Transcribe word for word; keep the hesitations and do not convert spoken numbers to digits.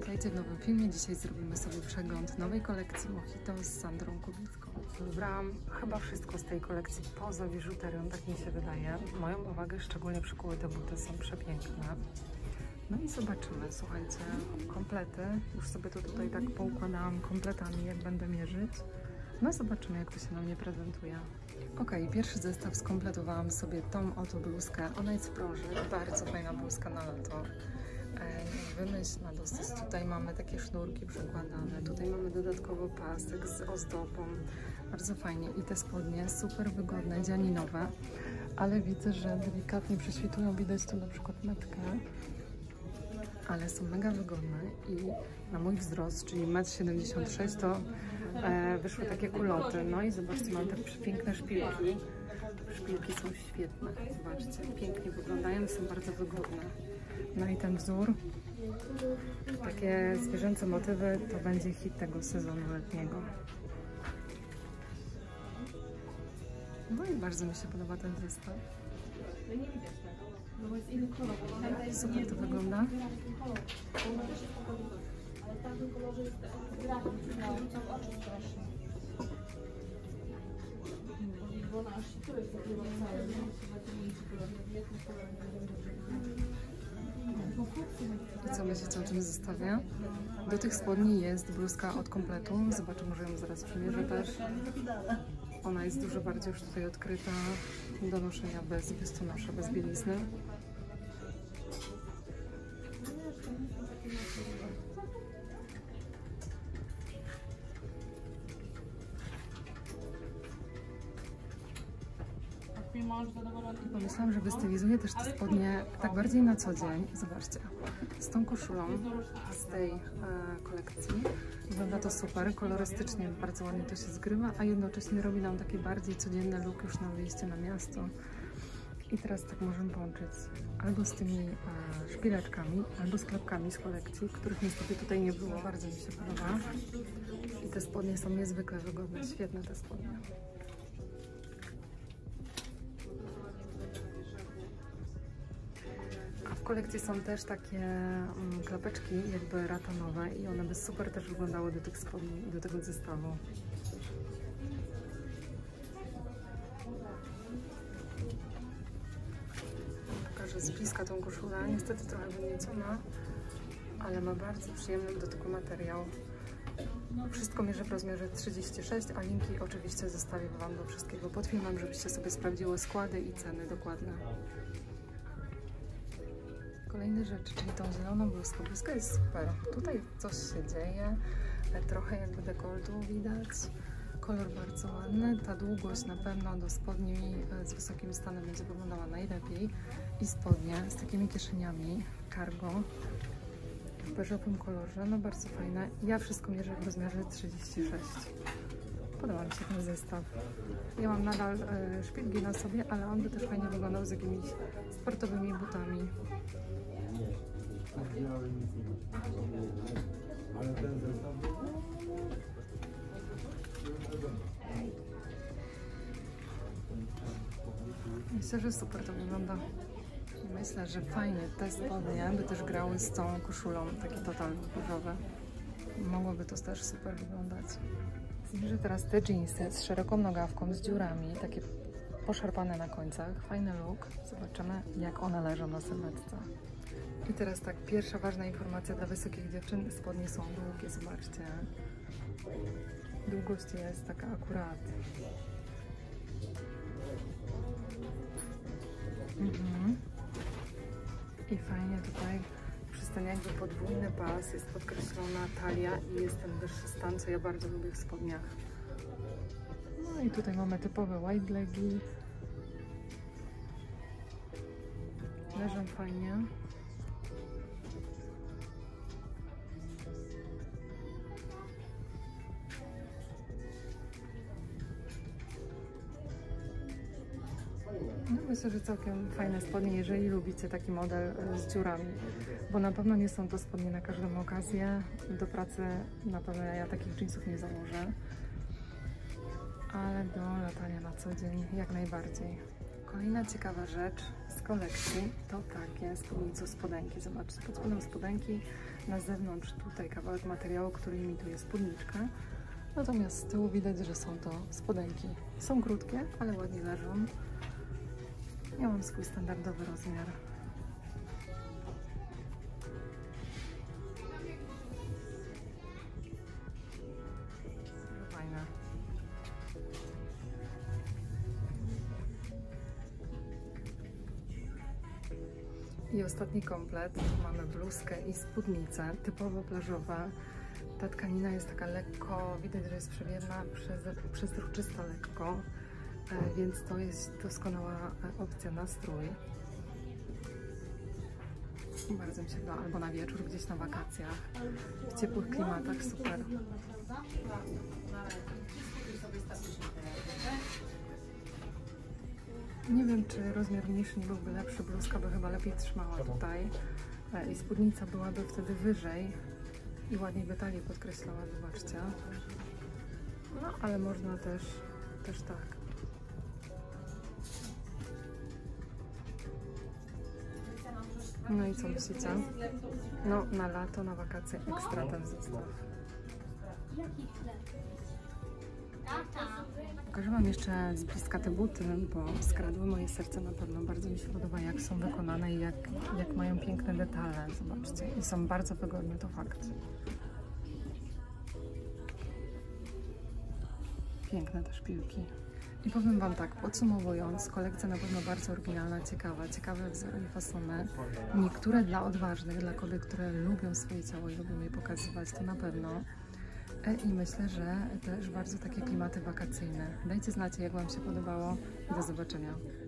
Witajcie w nowym filmie. Dzisiaj zrobimy sobie przegląd nowej kolekcji Mohito z Sandrą Kubicką. Wybrałam chyba wszystko z tej kolekcji poza biżuterią, tak mi się wydaje. Moją uwagę szczególnie przykuły te buty, są przepiękne. No i zobaczymy, słuchajcie, komplety. Już sobie to tutaj tak poukładałam kompletami, jak będę mierzyć. No zobaczymy, jak to się na mnie prezentuje. Ok, pierwszy zestaw skompletowałam sobie tą oto bluzkę. Ona jest w branży, bardzo fajna bluzka na lato. Wymyślna dosyć. Tutaj mamy takie sznurki przekładane, tutaj mamy dodatkowo pasek z ozdobą. Bardzo fajnie i te spodnie super wygodne, dzianinowe, ale widzę, że delikatnie prześwitują, widać tu na przykład metkę, ale są mega wygodne i na mój wzrost, czyli metr siedemdziesiąt sześć, to e, wyszły takie kuloty. No i zobaczcie, mam te przepiękne szpilki. Szpilki są świetne, zobaczcie, pięknie wyglądają, są bardzo wygodne. No i ten wzór, takie zwierzęce motywy, to będzie hit tego sezonu letniego. No i bardzo mi się podoba ten zestaw. Super to wygląda. I co myślicie o tym zestawie? Do tych spodni jest bluzka od kompletu. Zobaczę, może ją zaraz przymierzę też. Ona jest dużo bardziej już tutaj odkryta do noszenia bez biustonosza, bez bielizny. I pomyślałam, że wystylizuję też te spodnie tak bardziej na co dzień. Zobaczcie, z tą koszulą z tej e, kolekcji wygląda to super, kolorystycznie bardzo ładnie to się zgrywa, a jednocześnie robi nam taki bardziej codzienny look już na wyjście na miasto. I teraz tak możemy połączyć albo z tymi e, szpileczkami, albo z klapkami z kolekcji, których niestety tutaj nie było. Bardzo mi się podoba. I te spodnie są niezwykle wygodne, świetne te spodnie. W kolekcji są też takie um, klapeczki jakby ratanowe i one by super też wyglądały do tych spodni i do tego zestawu. Pokażę z bliska tą koszulę, niestety trochę wynieciona, ale ma bardzo przyjemny do tego materiał. Wszystko mierzę w rozmiarze trzydzieści sześć, a linki oczywiście zostawię Wam do wszystkiego pod filmem, żebyście sobie sprawdziły składy i ceny dokładne. Kolejna rzecz, czyli tą zieloną bluzkę. Bluzka jest super. Tutaj coś się dzieje, trochę jakby dekoltu widać. Kolor bardzo ładny. Ta długość na pewno do spodni z wysokim stanem będzie wyglądała najlepiej. I spodnie z takimi kieszeniami cargo w beżowym kolorze. No bardzo fajne. Ja wszystko mierzę w rozmiarze trzydzieści sześć. Podoba mi się ten zestaw. Ja mam nadal e, szpilki na sobie, ale on by też fajnie wyglądał z jakimiś sportowymi butami. Myślę, że super to wygląda. Myślę, że fajnie te spodnie by też grały z tą koszulą, taki total różowy. Mogłoby to też super wyglądać. Zmierzę teraz te jeansy z szeroką nogawką, z dziurami, takie poszarpane na końcach. Fajny look. Zobaczymy, jak one leżą na sylwetce. I teraz tak, pierwsza ważna informacja dla wysokich dziewczyn. Spodnie są długie, zobaczcie. Długość jest taka akurat. Mhm. I fajnie tutaj przez ten jakby podwójny pas jest podkreślona talia i jest ten wyższy stan, co ja bardzo lubię w spodniach. No i tutaj mamy typowe wide legi. Leżą fajnie. No myślę, że całkiem fajne spodnie, jeżeli lubicie taki model z dziurami, bo na pewno nie są to spodnie na każdą okazję. Do pracy na pewno ja takich jeansów nie założę, ale do latania na co dzień jak najbardziej. Kolejna ciekawa rzecz z kolekcji to takie spódnice spodenki. Zobaczcie, pod spodem spodenki, na zewnątrz tutaj kawałek materiału, który imituje spódniczkę. Natomiast z tyłu widać, że są to spodenki. Są krótkie, ale ładnie leżą. Ja mam swój standardowy rozmiar. Fajne. I ostatni komplet. Mamy bluzkę i spódnicę, typowo plażowa. Ta tkanina jest taka lekko, widać, że jest przewiewna, przezroczysta lekko, więc to jest doskonała opcja na strój. Bardzo mi się da, albo na wieczór, gdzieś na wakacjach, w ciepłych klimatach, super. Nie wiem, czy rozmiar mniejszy nie byłby lepszy, bluzka by chyba lepiej trzymała tutaj i spódnica byłaby wtedy wyżej. I ładniej by talię podkreślała, zobaczcie. No, ale można też, też tak. No i co myślicie? No, na lato, na wakacje ekstra ten zestaw. Pokażę wam jeszcze z bliska te buty, bo skradły moje serce na pewno. Bardzo mi się podoba, jak są wykonane i jak, jak mają piękne detale. Zobaczcie. I są bardzo wygodne, to fakt. Piękne też piłki. I powiem wam tak, podsumowując, kolekcja na pewno bardzo oryginalna, ciekawa, ciekawe wzory i fasony. Niektóre dla odważnych, dla kobiet, które lubią swoje ciało i lubią je pokazywać, to na pewno. I myślę, że też bardzo takie klimaty wakacyjne. Dajcie znać, jak wam się podobało. Do zobaczenia.